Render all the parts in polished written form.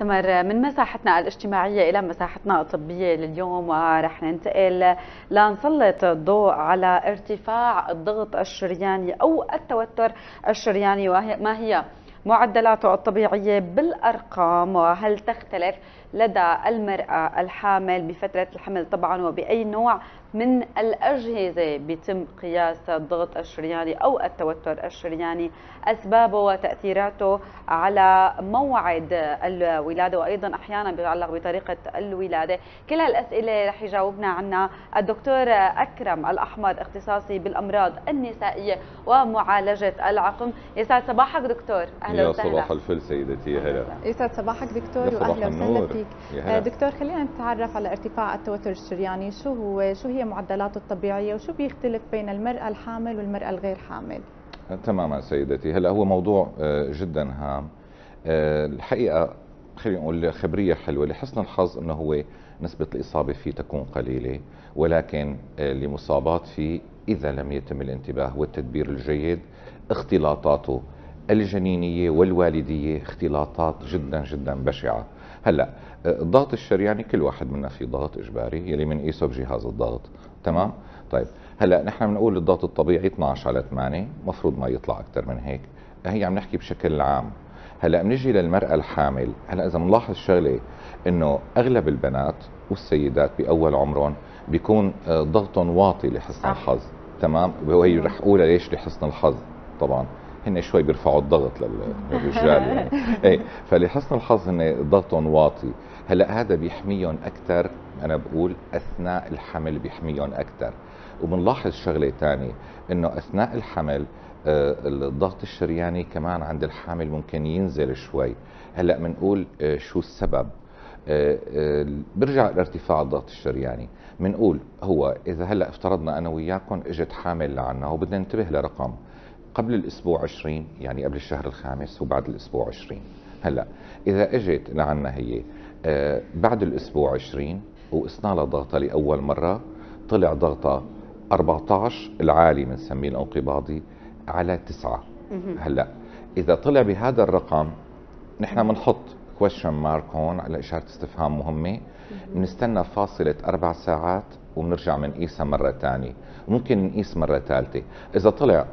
نستمر من مساحتنا الاجتماعية إلى مساحتنا الطبية لليوم، ورح ننتقل لنسلط الضوء على ارتفاع الضغط الشرياني أو التوتر الشرياني، وما هي معدلاته الطبيعية بالأرقام، وهل تختلف لدى المرأة الحامل بفترة الحمل طبعا، وبأي نوع من الأجهزة بيتم قياس الضغط الشرياني أو التوتر الشرياني، أسبابه وتأثيراته على موعد الولادة، وأيضا أحيانا بيتعلق بطريقة الولادة. كل هالأسئلة رح يجاوبنا عنها الدكتور أكرم الأحمر، اختصاصي بالأمراض النسائية ومعالجة العقم. يسعد صباحك دكتور، أهلا وسهلا. يا صباح الفل سيدتي، هلا. يسعد صباحك دكتور، وأهلا وسهلا فيك. دكتور، خلينا نتعرف على ارتفاع التوتر الشرياني، شو هو، شو هي معدلاته الطبيعية، وشو بيختلف بين المرأة الحامل والمرأة الغير حامل؟ تماما سيدتي. هلا هو موضوع جدا هام الحقيقة. خلينا نقول خبرية حلوة، لحسن الحظ انه هو نسبة الإصابة فيه تكون قليلة، ولكن المصابات فيه إذا لم يتم الانتباه والتدبير الجيد، اختلاطاته الجنينية والوالدية اختلاطات جدا جدا بشعة. هلا الضغط الشرياني كل واحد منا في ضغط اجباري يلي من قيسه بجهاز الضغط، تمام؟ طيب هلا نحن بنقول الضغط الطبيعي 12/8، مفروض ما يطلع اكثر من هيك، هي عم نحكي بشكل عام. هلا بنجي للمرأة الحامل، هلا اذا بنلاحظ شغله انه اغلب البنات والسيدات باول عمرهم بيكون ضغطهم واطي لحسن الحظ، تمام؟ وهي رح اقولها ليش لحسن الحظ، طبعا هن شوي بيرفعوا الضغط للرجال يعني. اي فلحسن الحظ هن ضغطهم واطي. هلا هذا بيحميهم اكثر، انا بقول اثناء الحمل بيحميهم اكثر. وبنلاحظ شغله ثانيه انه اثناء الحمل الضغط الشرياني كمان عند الحامل ممكن ينزل شوي. هلا بنقول شو السبب؟ برجع لارتفاع الضغط الشرياني، بنقول هو اذا هلا افترضنا انا وياكم اجت حامل لعنا وبدنا ننتبه لرقم قبل الاسبوع 20، يعني قبل الشهر الخامس، وبعد الاسبوع 20. هلا اذا اجت لعنا هي بعد الاسبوع 20 وقسنا لها ضغطها لاول مره، طلع ضغطها 14 العالي بنسميه الانقباضي على 9. هلا اذا طلع بهذا الرقم نحن بنحط question mark هون على اشاره استفهام مهمه، بنستنى فاصله 4 ساعات وبنرجع بنقيسها مره ثانيه، وممكن نقيس مره ثالثه. اذا طلع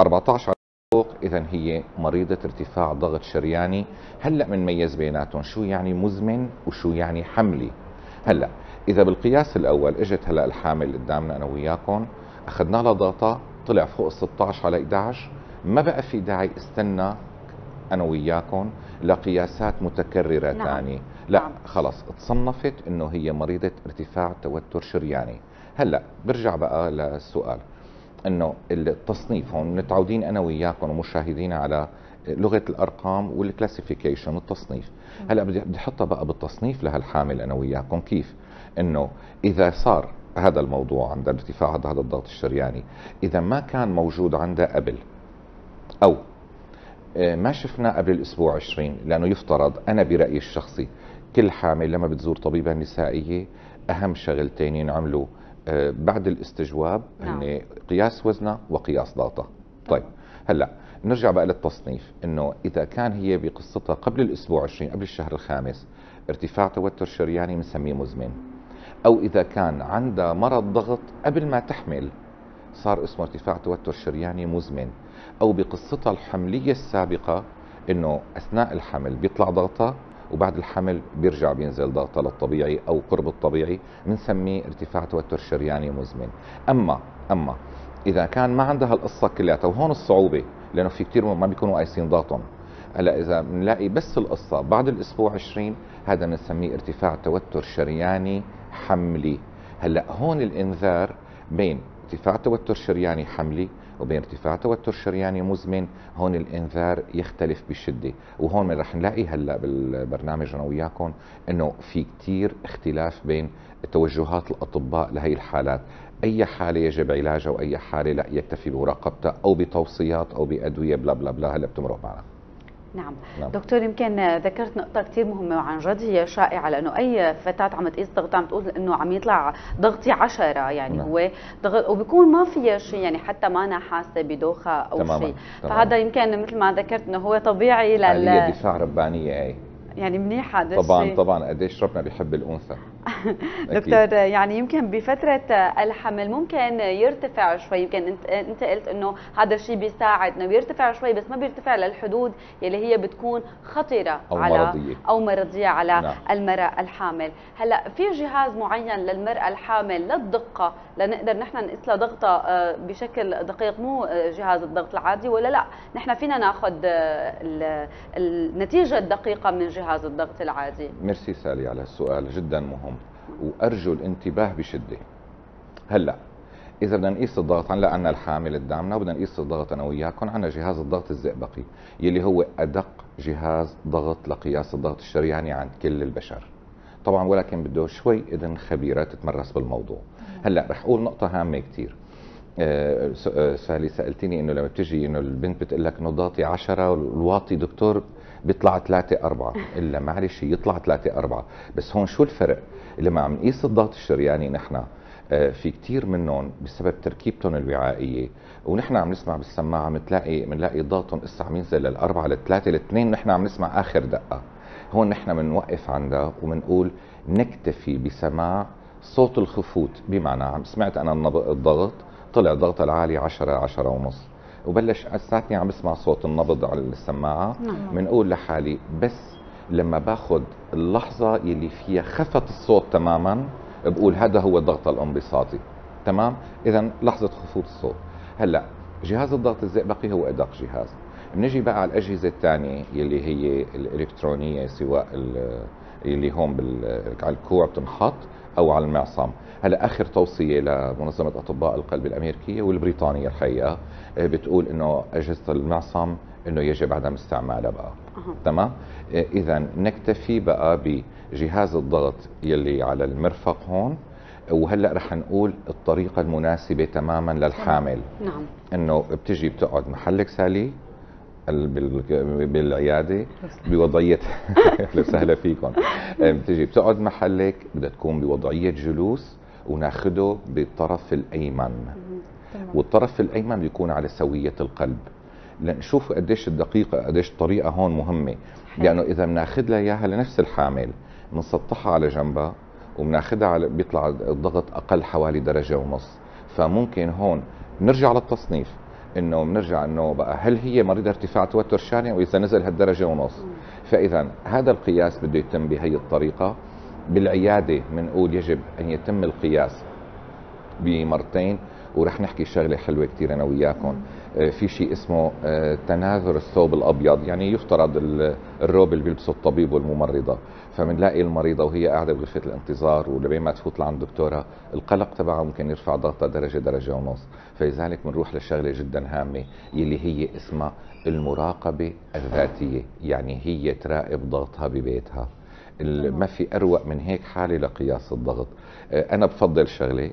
14 على فوق اذا هي مريضه ارتفاع ضغط شرياني. هلا بنميز بيناتهم شو يعني مزمن وشو يعني حملي. هلا اذا بالقياس الاول اجت هلا الحامل قدامنا انا وياكم، اخذنا لها ضغطها طلع فوق 16/11، ما بقى في داعي استنى انا وياكم لقياسات متكرره ثانيه. لا خلص تصنفت انه هي مريضه ارتفاع توتر شرياني. هلا برجع بقى للسؤال انه التصنيف هون، متعودين انا وياكم ومشاهدين على لغه الارقام والكلاسيفيكيشن التصنيف. هلا بدي احطها بقى بالتصنيف لهالحامل انا وياكم، كيف؟ انه اذا صار هذا الموضوع عند ارتفاع هذا الضغط الشرياني، اذا ما كان موجود عندها قبل او ما شفنا قبل الاسبوع 20، لانه يفترض، انا برايي الشخصي كل حامل لما بتزور طبيبه نسائيه اهم شغلتين ينعملوا بعد الاستجواب هن قياس وزنها وقياس ضغطها. طيب هلا نرجع بقى للتصنيف، انه اذا كان هي بقصتها قبل الاسبوع 20 قبل الشهر الخامس ارتفاع توتر شرياني بنسميه مزمن، او اذا كان عندها مرض ضغط قبل ما تحمل صار اسمه ارتفاع توتر شرياني مزمن، او بقصتها الحمليه السابقه انه اثناء الحمل بيطلع ضغطها وبعد الحمل بيرجع بينزل ضغطها للطبيعي او قرب الطبيعي، بنسميه ارتفاع توتر شرياني مزمن. اما اذا كان ما عندها هالقصه كلياتها، وهون الصعوبه لانه في كثير ما بيكونوا قايسين ضغطهم. هلا اذا بنلاقي بس القصه بعد الاسبوع 20 هذا بنسميه ارتفاع توتر شرياني حملي. هلا هون الانذار بين ارتفاع توتر شرياني حملي وبين ارتفاع توتر شرياني مزمن، هون الانذار يختلف بشده، وهون من رح نلاقي هلا بالبرنامج انا وياكم انه في كثير اختلاف بين توجهات الاطباء لهي الحالات، اي حاله يجب علاجها واي حاله لا يكتفي بمراقبتها او بتوصيات او بادويه بلا بلا بلا هلا بتمرق معنا. نعم. دكتور، يمكن ذكرت نقطة كثير مهمة وعن جد هي شائعة، لأنه أي فتاة عم تقيس ضغطها عم تقول إنه عم يطلع ضغطي 10، يعني هو ضغط وبيكون ما فيها شيء، يعني حتى ما أنا حاسة بدوخة أو شيء، فهذا يمكن مثل ما ذكرت إنه هو طبيعي عملية دفاع ربانية. يعني منيحه طبعا طبعا. قد ايش ربنا بيحب الانثى. دكتور يعني يمكن بفتره الحمل ممكن يرتفع شوي، يمكن انت قلت انه هذا الشيء بيساعد انه بيرتفع شوي، بس ما بيرتفع للحدود يلي هي بتكون خطيره أو على مرضية. او مرضيه على نعم. المراه الحامل. هلا في جهاز معين للمراه الحامل للدقه لنقدر نحن نقيس لها ضغطها بشكل دقيق، مو جهاز الضغط العادي ولا لا؟ نحن فينا ناخذ النتيجه الدقيقه من جهاز الضغط العادي؟ ميرسي سالي على السؤال جدا مهم وارجو الانتباه بشده. هلا اذا بدنا نقيس الضغط، هلا عندنا الحامل قدامنا وبدنا نقيس الضغط انا وياكم، عندنا جهاز الضغط الزئبقي يلي هو ادق جهاز ضغط لقياس الضغط الشرياني عند كل البشر طبعا، ولكن بده شوي اذن خبيره تتمرس بالموضوع. هلا رح اقول نقطه هامه كثير. سالي سالتني انه لما بتجي انه البنت بتقول لك انه ضغطي 10 والواطي دكتور بيطلع 3-4، الا معلش يطلع 3-4، بس هون شو الفرق؟ لما عم نقيس الضغط الشرياني نحن في كثير منهم بسبب تركيبتهم الوعائيه ونحن عم نسمع بالسماعه بنلاقي ضغطهم هسه عم ينزل لل4 لل3 لل2، نحن عم نسمع اخر دقه. هون نحن بنوقف عندها وبنقول نكتفي بسماع صوت الخفوت، بمعنى عم سمعت انا الضغط طلع ضغطها العالي 10 10.5 وبلش ساعتني عم بسمع صوت النبض على السماعه، بنقول لحالي بس لما باخذ اللحظه يلي فيها خفت الصوت تماما بقول هذا هو الضغط الانبساطي. تمام؟ اذا لحظه خفوت الصوت. هلا جهاز الضغط الزئبقي هو ادق جهاز. بنجي بقى على الاجهزه الثانيه يلي هي الالكترونيه، سواء اللي هون على الكوع بتنحط او على المعصم. هلا اخر توصيه لمنظمه اطباء القلب الامريكيه والبريطانيه الحقيقه بتقول انه اجهزه المعصم انه يجب عدم استعمالها بقى. تمام؟ اذا نكتفي بقى بجهاز الضغط يلي على المرفق هون، وهلا رح نقول الطريقه المناسبه تماما للحامل. نعم. انه بتجي بتقعد محلك سالي بالعياده بوضعيه اهلا وسهلا فيكم، بتجي بتقعد محلك بدها تكون بوضعيه جلوس وناخده بالطرف الايمن، والطرف الايمن بيكون على سويه القلب. لنشوف قديش الدقيقه قديش الطريقه هون مهمه، لانه اذا بناخذ لها اياها لنفس الحامل بنسطحها على جنبها وبناخذها على بيطلع الضغط اقل حوالي 1.5 درجة، فممكن هون نرجع للتصنيف انه بنرجع انه بقى هل هي مريضه ارتفاع توتر شاني واذا نزل هال1.5 درجة. فاذا هذا القياس بده يتم بهي الطريقه. بالعياده بنقول يجب ان يتم القياس بمرتين، ورح نحكي شغله حلوه كثير انا وياكم. في شيء اسمه تناثر الثوب الابيض، يعني يفترض الروب اللي بيلبسه الطبيب والممرضه، فبنلاقي المريضه وهي قاعده بغرفه الانتظار ولبين ما تفوت لعند دكتورها القلق تبعها ممكن يرفع ضغطها 1-1.5 درجة، فلذلك بنروح لشغله جدا هامه يلي هي اسمها المراقبه الذاتيه، يعني هي تراقب ضغطها ببيتها. ما في اروق من هيك حاله لقياس الضغط. انا بفضل شغله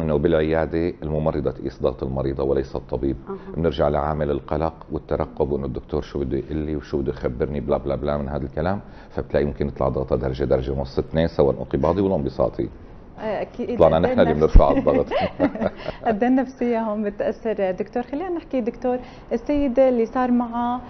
انه بالعياده الممرضه تقيس ضغط المريضه وليس الطبيب. بنرجع لعامل القلق والترقب وانه الدكتور شو بده يقول لي وشو بده يخبرني بلا بلا بلا من هذا الكلام، فبتلاقي ممكن يطلع ضغطها 1-1.5 2 سواء الانقباضي والانبساطي. اكيد طلعنا نحن اللي بنرفع الضغط. قد النفسيه هون بتاثر دكتور. خلينا نحكي دكتور السيده اللي صار معها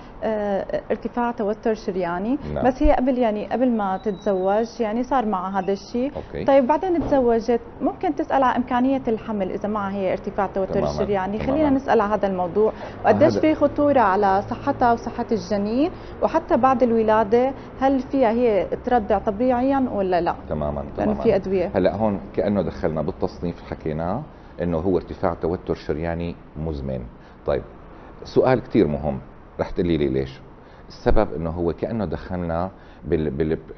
ارتفاع توتر شرياني، نعم. بس هي قبل يعني قبل ما تتزوج يعني صار معها هذا الشيء، طيب بعدين تزوجت، ممكن تسال على امكانيه الحمل اذا معها هي ارتفاع توتر شرياني؟ خلينا نسال على هذا الموضوع، وقديش في خطوره على صحتها وصحه الجنين، وحتى بعد الولاده هل فيها هي ترضع طبيعيا ولا لا؟ تماما. لأن في ادويه. هلا هون كأنه دخلنا بالتصنيف حكيناه انه هو ارتفاع توتر شرياني مزمن. طيب سؤال كثير مهم، رح تقولي لي ليش؟ السبب انه هو كأنه دخلنا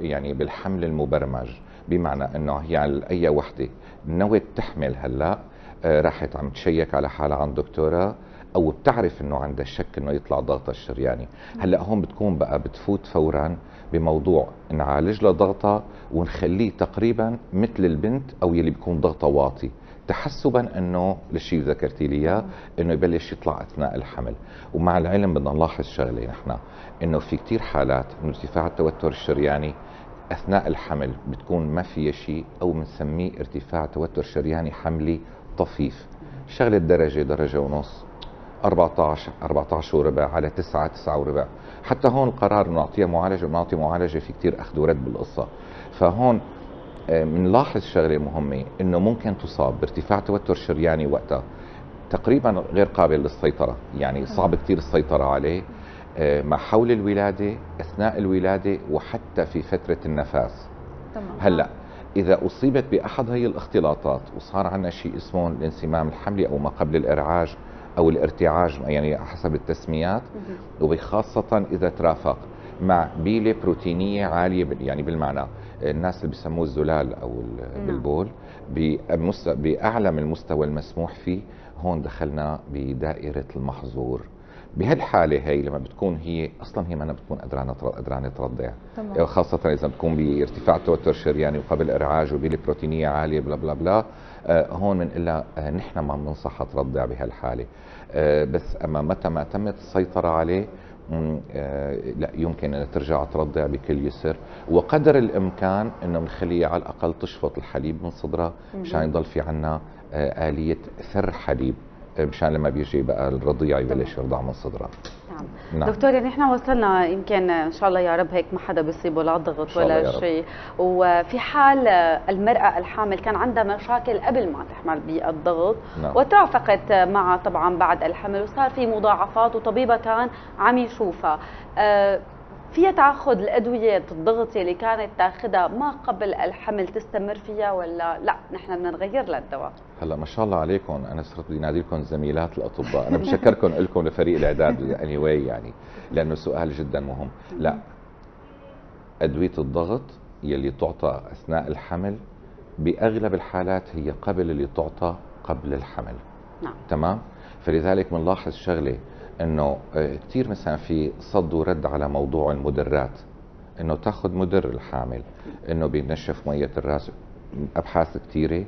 يعني بالحمل المبرمج، بمعنى انه هي على اي وحده نوت تحمل هلا راحت عم تشيك على حالها عند دكتوره او بتعرف انه عندها شك انه يطلع ضغطها الشرياني. هلا هون بتكون بقى بتفوت فورا بموضوع نعالج لضغطها ونخليه تقريبا مثل البنت او يلي بيكون ضغطها واطي، تحسبا انه للشيء اللي ذكرتي لي اياه انه يبلش يطلع اثناء الحمل. ومع العلم بدنا نلاحظ شغله نحن انه في كثير حالات من ارتفاع التوتر الشرياني اثناء الحمل بتكون ما فيها شيء، او بنسميه ارتفاع توتر شرياني حملي طفيف، شغله 1-1.5 14 وربع على 9 وربع. حتى هون قرار نعطيها معالجه بنعطي معالجه، في كثير اخذ ورد بالقصه. فهون بنلاحظ شغله مهمه، انه ممكن تصاب بارتفاع توتر شرياني وقتها تقريبا غير قابل للسيطره، يعني صعب كثير السيطره عليه مع حول الولاده، اثناء الولاده، وحتى في فتره النفاس. تمام. هلا إذا أصيبت بأحد هي الاختلاطات وصار عندنا شيء اسمه الانسمام الحملي أو ما قبل الإرعاج أو الارتعاج، يعني حسب التسميات، وخاصة إذا ترافق مع بيلة بروتينية عالية، يعني بالمعنى الناس اللي بيسموه الزلال أو بالبول بأعلى من المستوى المسموح فيه، هون دخلنا بدائرة المحظور. بهالحاله هي لما بتكون هي اصلا هي ما أنا بتكون قدرانه ترضع، خاصه اذا بتكون بارتفاع توتر شرياني وقبل ارعاج وبيلة بروتينيه عاليه بلا بلا بلا، هون بنقول نحن ما بننصحها ترضع بهالحاله. بس اما متى ما تمت السيطره عليه لا يمكن ان ترجع ترضع بكل يسر، وقدر الامكان انه بنخليها على الاقل تشفط الحليب من صدرها مشان يضل في عنا آلية ثر حليب، مشان لما بيجي بقى الرضيع يبلش يرضع من صدرها. نعم. دكتور يعني احنا وصلنا يمكن ان شاء الله يا رب هيك ما حدا بيصيبه لا ضغط ولا شيء، وفي حال المرأة الحامل كان عندها مشاكل قبل ما تحمل بالضغط، نعم، وترافقت مع طبعا بعد الحمل وصار في مضاعفات وطبيبها كان عم يشوفها، فيها تاخذ الادويه الضغط اللي كانت تاخذها ما قبل الحمل تستمر فيها ولا لا نحن بدنا نغير لها الدواء؟ هلا ما شاء الله عليكم، انا صرت بدي انادي لكم زميلات الاطباء، انا بشكركم لكم لفريق الاعداد اني واي يعني، لانه سؤال جدا مهم. لا، ادويه الضغط يلي تعطى اثناء الحمل باغلب الحالات هي قبل اللي تعطى قبل الحمل. نعم. تمام؟ فلذلك بنلاحظ شغله، انه كثير مثلا في صد ورد على موضوع المدرات، انه تاخذ مدر الحامل، انه بينشف ميه الراس، ابحاث كثيره.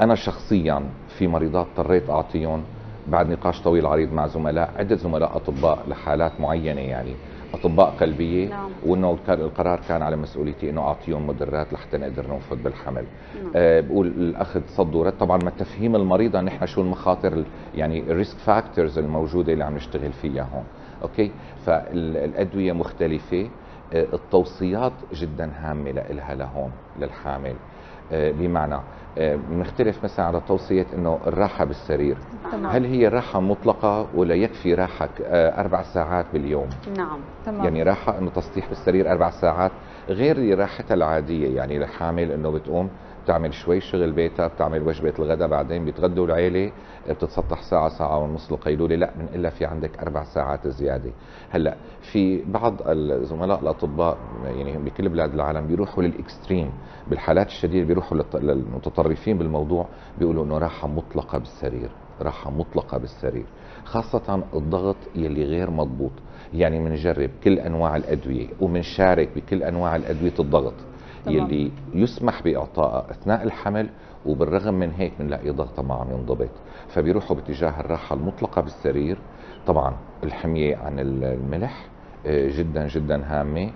انا شخصيا في مريضات اضطريت اعطيهم بعد نقاش طويل عريض مع زملاء، عده زملاء اطباء لحالات معينه، يعني اطباء قلبيه. نعم. وانه القرار كان على مسؤوليتي انه اعطيهم مدرات لحتى نقدر ننفذ بالحمل. نعم. بقول الاخذ صد ورد طبعا مع تفهيم المريضه نحن شو المخاطر، يعني الريسك فاكتورز الموجوده اللي عم نشتغل فيها هون. اوكي، فالادويه مختلفه، التوصيات جدا هامه لها لهون للحامل، بمعنى بنختلف مثلا على توصيه انه الراحه بالسرير. تمام. هل هي راحه مطلقه ولا يكفي راحه 4 ساعات باليوم؟ نعم. تمام. يعني راحه انه تسطيح بالسرير 4 ساعات غير راحتها العاديه، يعني الحامل انه بتقوم بتعمل شوي شغل بيتها، بتعمل وجبه الغداء، بعدين بيتغدوا العيله، بتتسطح ساعه، ساعه ونص القيلوله، لا من الا في عندك 4 ساعات زياده. هلا في بعض الزملاء الاطباء يعني بكل بلاد العالم بيروحوا للاكستريم، بالحالات الشديده بيروحوا للمتطرفين بالموضوع، بيقولوا انه راحه مطلقه بالسرير، راحه مطلقه بالسرير، خاصه الضغط يلي غير مضبوط. يعني بنجرب كل انواع الادويه وبنشارك بكل انواع الادويه الضغط يلي يسمح باعطائها اثناء الحمل، وبالرغم من هيك بنلاقي ضغطه ما عم ينضبط، فبيروحوا باتجاه الراحه المطلقه بالسرير. طبعا الحميه عن الملح جدا جدا هامه،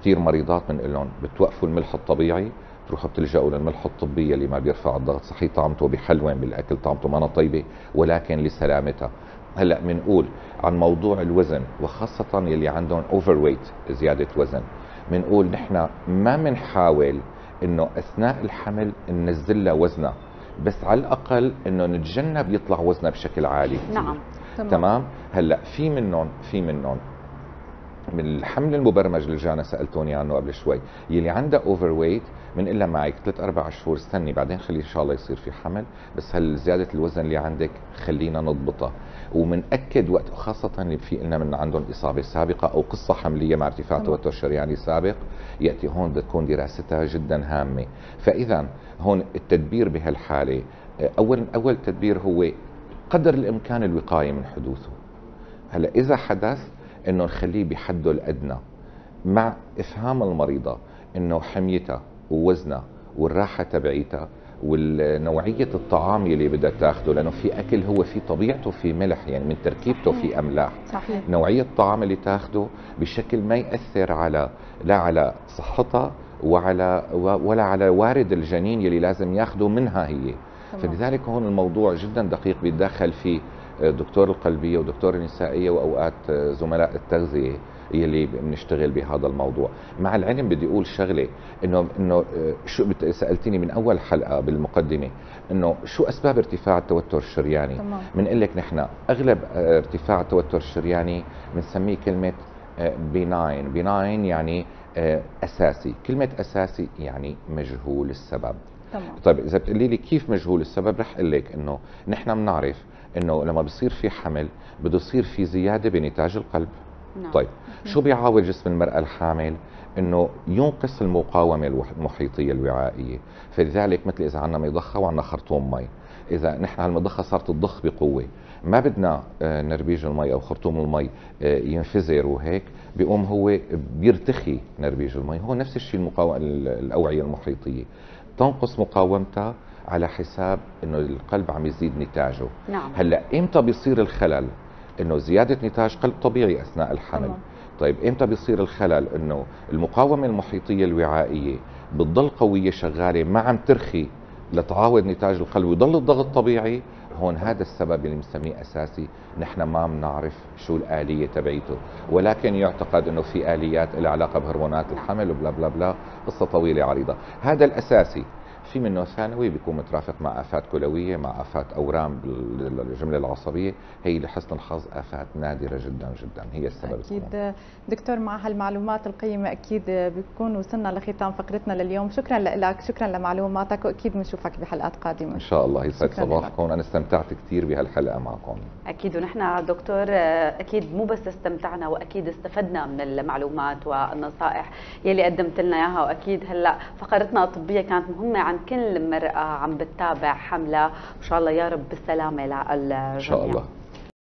كثير مريضات بنقول لهم بتوقفوا الملح الطبيعي، بتروحوا بتلجأوا للملح الطبي اللي ما بيرفع الضغط، صحيح طعمته بيحلوين بالاكل، طعمته ما طيبه ولكن لسلامتها. هلا بنقول عن موضوع الوزن وخاصه يلي عندهم اوفر ويت، زياده وزن، بنقول نحن ما بنحاول انه اثناء الحمل ننزل لها وزنها، بس على الاقل انه نتجنب يطلع وزنها بشكل عالي. نعم. تمام. هلا في منهم من الحمل المبرمج اللي جانا سالتوني عنه قبل شوي، يلي عندها اوفر ويت بنقول لها معك 3-4 شهور استني، بعدين خلي ان شاء الله يصير في حمل، بس هالزياده الوزن اللي عندك خلينا نضبطها، ومنأكد وقت، خاصة اللي في لنا من عندهم إصابة سابقة أو قصة حملية مع ارتفاع توتر شرياني سابق، يأتي هون بتكون دراستها جدا هامة. فإذا هون التدبير بهالحالة، أول تدبير هو قدر الإمكان الوقاية من حدوثه. هلا إذا حدث إنه نخليه بحده الأدنى، مع إفهام المريضة إنه حميتها ووزنها والراحة تبعيتها والنوعية الطعام اللي بدها تاخده، لأنه في أكل هو في طبيعته في ملح، يعني من تركيبته في أملاح. صحيح. نوعية الطعام اللي تاخده بشكل ما يأثر على لا على صحتها ولا على وارد الجنين اللي لازم ياخده منها هي. فلذلك هون الموضوع جدا دقيق، بيتدخل فيه دكتور القلبيه ودكتور النسائيه واوقات زملاء التغذيه يلي بنشتغل بهذا الموضوع. مع العلم بدي اقول شغله، انه شو سالتيني من اول حلقه بالمقدمه انه شو اسباب ارتفاع التوتر الشرياني؟ بنقول لك نحن اغلب ارتفاع التوتر الشرياني بنسميه كلمه بناين. بناين يعني اساسي، كلمه اساسي يعني مجهول السبب. طيب اذا بتقولي لي كيف مجهول السبب، رح اقول لك انه نحن بنعرف انه لما بصير في حمل بده يصير في زياده بنتاج القلب. نعم. طيب شو بيعاود جسم المراه الحامل؟ انه ينقص المقاومه المحيطيه الوعائيه، فلذلك مثل اذا عندنا مضخه وعندنا خرطوم مي، اذا نحن هالمضخه صارت تضخ بقوه، ما بدنا نربيج المي او خرطوم المي ينفجر وهيك، بيقوم هو بيرتخي نربيج المي. هو نفس الشيء الاوعيه المحيطيه تنقص مقاومتها على حساب انه القلب عم يزيد نتاجه. نعم. هلا امتى بيصير الخلل؟ انه زياده نتاج قلب طبيعي اثناء الحمل. نعم. طيب امتى بيصير الخلل؟ انه المقاومه المحيطيه الوعائيه بتضل قويه شغاله ما عم ترخي لتعاود نتاج القلب ويضل الضغط طبيعي. هون هذا السبب اللي بنسميه اساسي، نحن ما بنعرف شو الاليه تبعيته، ولكن يعتقد انه في اليات لها علاقه بهرمونات الحمل وبلا بلا بلا، قصه طويله عريضه. هذا الاساسي، في منه ثانوي بيكون مترافق مع افات كلويه، مع افات اورام بالجمله العصبيه، هي لحسن الحظ افات نادره جدا جدا هي السبب. اكيد كمان. دكتور، مع هالمعلومات القيمه اكيد بيكون وصلنا لختام فقرتنا لليوم. شكرا لك، شكرا لمعلوماتك، واكيد بنشوفك بحلقات قادمه ان شاء الله. يسعد صباحكم، انا استمتعت كثير بهالحلقه معكم. اكيد، ونحن دكتور اكيد مو بس استمتعنا، واكيد استفدنا من المعلومات والنصائح يلي قدمت لنا اياها، واكيد هلا فقرتنا الطبيه كانت مهمه عن كل مرأة عم بتتابع حملة. إن شاء الله يا رب بالسلامة للجميع. إن شاء الله.